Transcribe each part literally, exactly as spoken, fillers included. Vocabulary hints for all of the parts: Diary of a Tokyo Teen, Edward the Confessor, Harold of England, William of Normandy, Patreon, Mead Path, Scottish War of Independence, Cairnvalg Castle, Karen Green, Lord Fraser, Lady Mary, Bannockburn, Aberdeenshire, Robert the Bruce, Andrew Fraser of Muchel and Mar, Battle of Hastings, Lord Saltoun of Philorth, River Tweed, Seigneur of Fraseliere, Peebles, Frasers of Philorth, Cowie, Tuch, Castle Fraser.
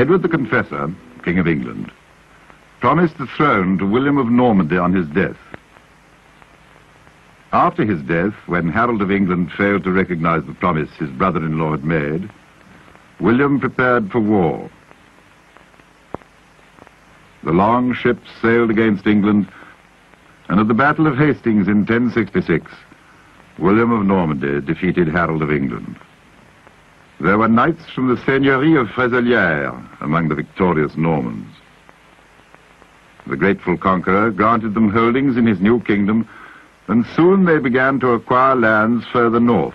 Edward the Confessor, King of England, promised the throne to William of Normandy on his death. After his death, when Harold of England failed to recognize the promise his brother-in-law had made, William prepared for war. The long ships sailed against England, and at the Battle of Hastings in ten sixty-six, William of Normandy defeated Harold of England. There were knights from the Seigneur of Fraseliere among the victorious Normans. The grateful conqueror granted them holdings in his new kingdom, and soon they began to acquire lands further north.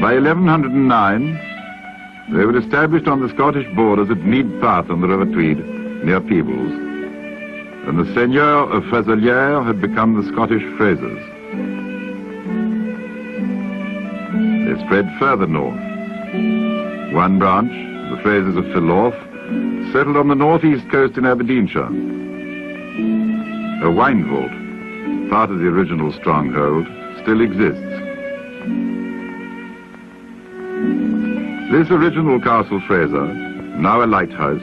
By eleven hundred and nine, they were established on the Scottish borders at Mead Path on the River Tweed, near Peebles, and the Seigneur of Fraseliere had become the Scottish Frasers. They spread further north. One branch, the Frasers of Philorth, settled on the northeast coast in Aberdeenshire. A wine vault, part of the original stronghold, still exists. This original Castle Fraser, now a lighthouse,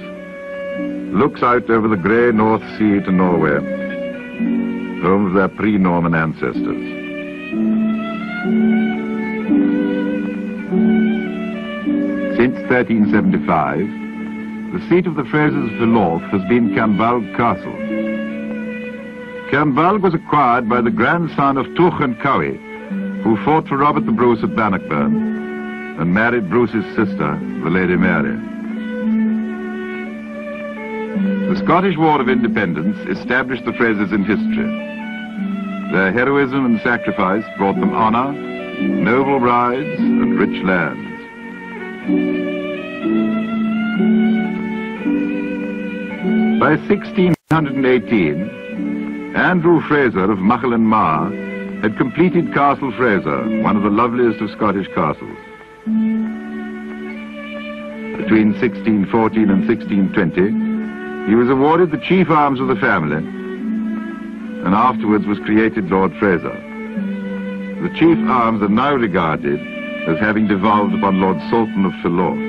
looks out over the grey North Sea to Norway, home of their pre-Norman ancestors. Since thirteen seventy-five, the seat of the Frasers of Philorth has been Cairnvalg Castle. Cairnvalg was acquired by the grandson of Tuch and Cowie, who fought for Robert the Bruce at Bannockburn, and married Bruce's sister, the Lady Mary. The Scottish War of Independence established the Frasers in history. Their heroism and sacrifice brought them honour, noble brides, and rich lands. By sixteen eighteen, Andrew Fraser of Muchel and Mar had completed Castle Fraser, one of the loveliest of Scottish castles. Between sixteen fourteen and sixteen twenty, he was awarded the chief arms of the family, and afterwards was created Lord Fraser. The chief arms are now regarded as having devolved upon Lord Saltoun of Philorth.